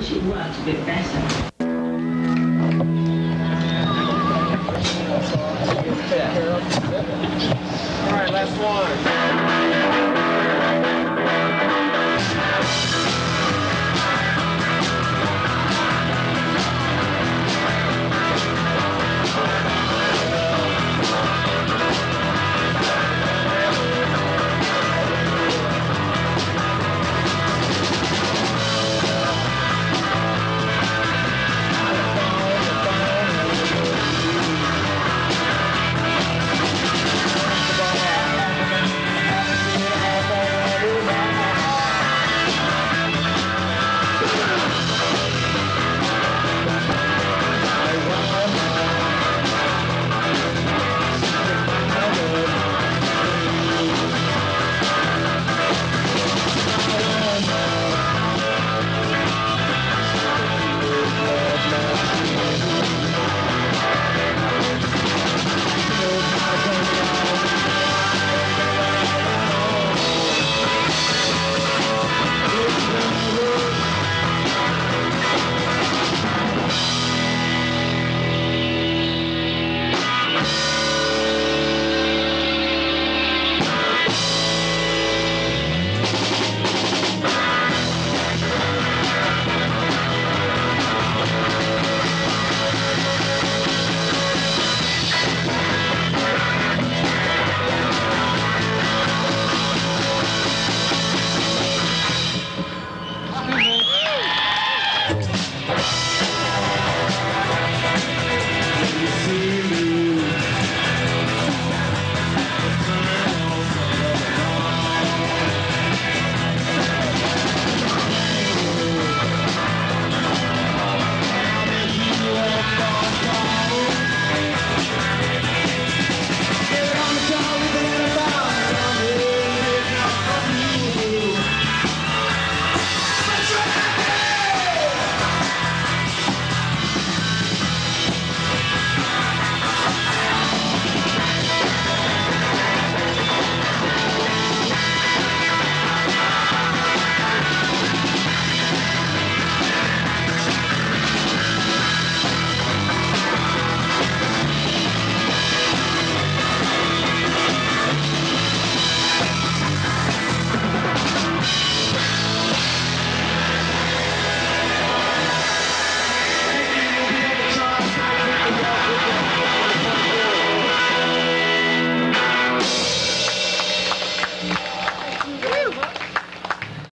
She worked a bit better.